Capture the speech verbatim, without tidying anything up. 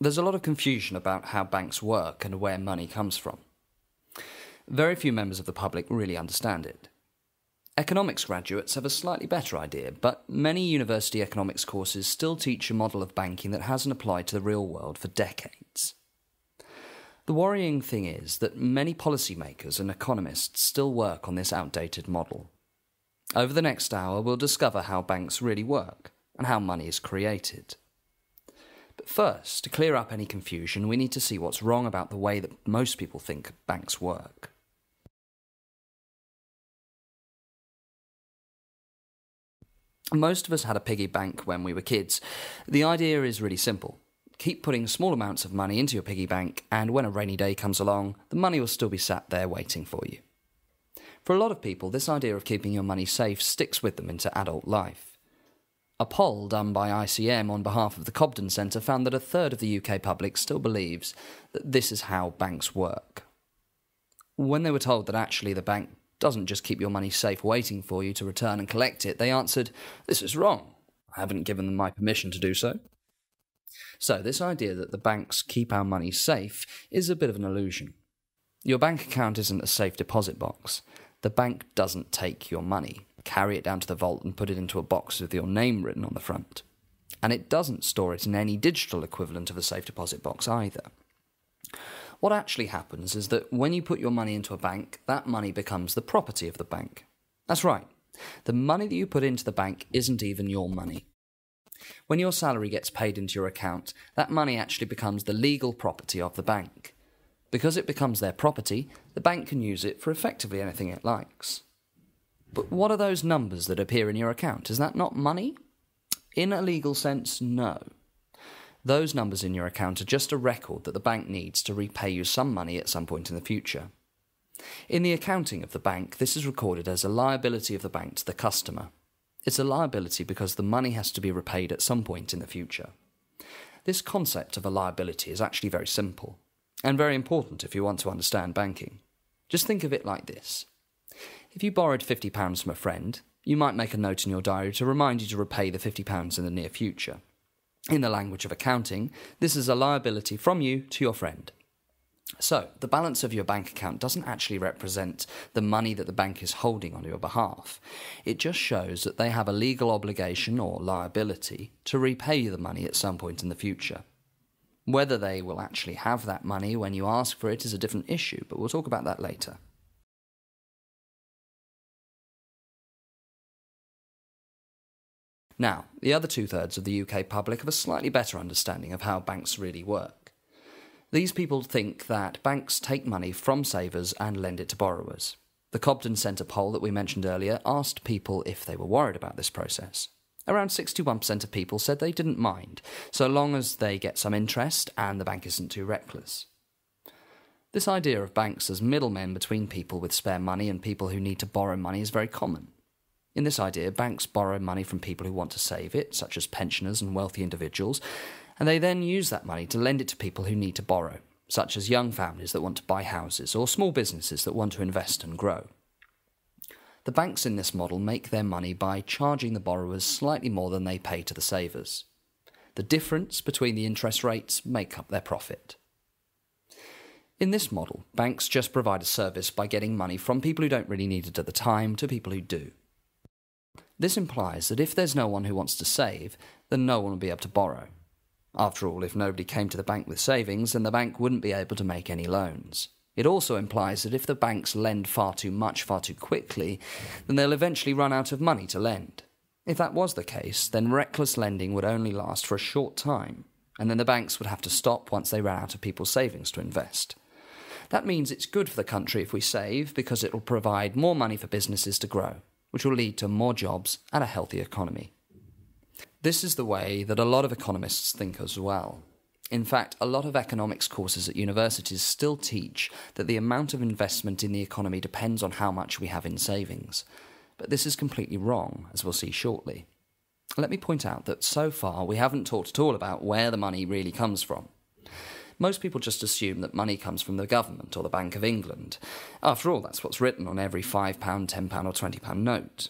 There's a lot of confusion about how banks work and where money comes from. Very few members of the public really understand it. Economics graduates have a slightly better idea, but many university economics courses still teach a model of banking that hasn't applied to the real world for decades. The worrying thing is that many policymakers and economists still work on this outdated model. Over the next hour, we'll discover how banks really work and how money is created. But first, to clear up any confusion, we need to see what's wrong about the way that most people think banks work. Most of us had a piggy bank when we were kids. The idea is really simple. Keep putting small amounts of money into your piggy bank, and when a rainy day comes along, the money will still be sat there waiting for you. For a lot of people, this idea of keeping your money safe sticks with them into adult life. A poll done by I C M on behalf of the Cobden Centre found that a third of the U K public still believes that this is how banks work. When they were told that actually the bank doesn't just keep your money safe waiting for you to return and collect it, they answered, "This is wrong. I haven't given them my permission to do so." So this idea that the banks keep our money safe is a bit of an illusion. Your bank account isn't a safe deposit box. The bank doesn't take your money, carry it down to the vault and put it into a box with your name written on the front. And it doesn't store it in any digital equivalent of a safe deposit box either. What actually happens is that when you put your money into a bank, that money becomes the property of the bank. That's right. The money that you put into the bank isn't even your money. When your salary gets paid into your account, that money actually becomes the legal property of the bank. Because it becomes their property, the bank can use it for effectively anything it likes. But what are those numbers that appear in your account? Is that not money? In a legal sense, no. Those numbers in your account are just a record that the bank needs to repay you some money at some point in the future. In the accounting of the bank, this is recorded as a liability of the bank to the customer. It's a liability because the money has to be repaid at some point in the future. This concept of a liability is actually very simple, and very important if you want to understand banking. Just think of it like this. If you borrowed fifty pounds from a friend, you might make a note in your diary to remind you to repay the fifty pounds in the near future. In the language of accounting, this is a liability from you to your friend. So, the balance of your bank account doesn't actually represent the money that the bank is holding on your behalf. It just shows that they have a legal obligation or liability to repay you the money at some point in the future. Whether they will actually have that money when you ask for it is a different issue, but we'll talk about that later. Now, the other two-thirds of the U K public have a slightly better understanding of how banks really work. These people think that banks take money from savers and lend it to borrowers. The Cobden Centre poll that we mentioned earlier asked people if they were worried about this process. Around sixty-one percent of people said they didn't mind, so long as they get some interest and the bank isn't too reckless. This idea of banks as middlemen between people with spare money and people who need to borrow money is very common. In this idea, banks borrow money from people who want to save it, such as pensioners and wealthy individuals, and they then use that money to lend it to people who need to borrow, such as young families that want to buy houses or small businesses that want to invest and grow. The banks in this model make their money by charging the borrowers slightly more than they pay to the savers. The difference between the interest rates make up their profit. In this model, banks just provide a service by getting money from people who don't really need it at the time to people who do. This implies that if there's no one who wants to save, then no one will be able to borrow. After all, if nobody came to the bank with savings, then the bank wouldn't be able to make any loans. It also implies that if the banks lend far too much far too quickly, then they'll eventually run out of money to lend. If that was the case, then reckless lending would only last for a short time, and then the banks would have to stop once they ran out of people's savings to invest. That means it's good for the country if we save, because it'll provide more money for businesses to grow, which will lead to more jobs and a healthy economy. This is the way that a lot of economists think as well. In fact, a lot of economics courses at universities still teach that the amount of investment in the economy depends on how much we have in savings. But this is completely wrong, as we'll see shortly. Let me point out that so far we haven't talked at all about where the money really comes from. Most people just assume that money comes from the government or the Bank of England. After all, that's what's written on every five pound, ten pound or twenty pound note.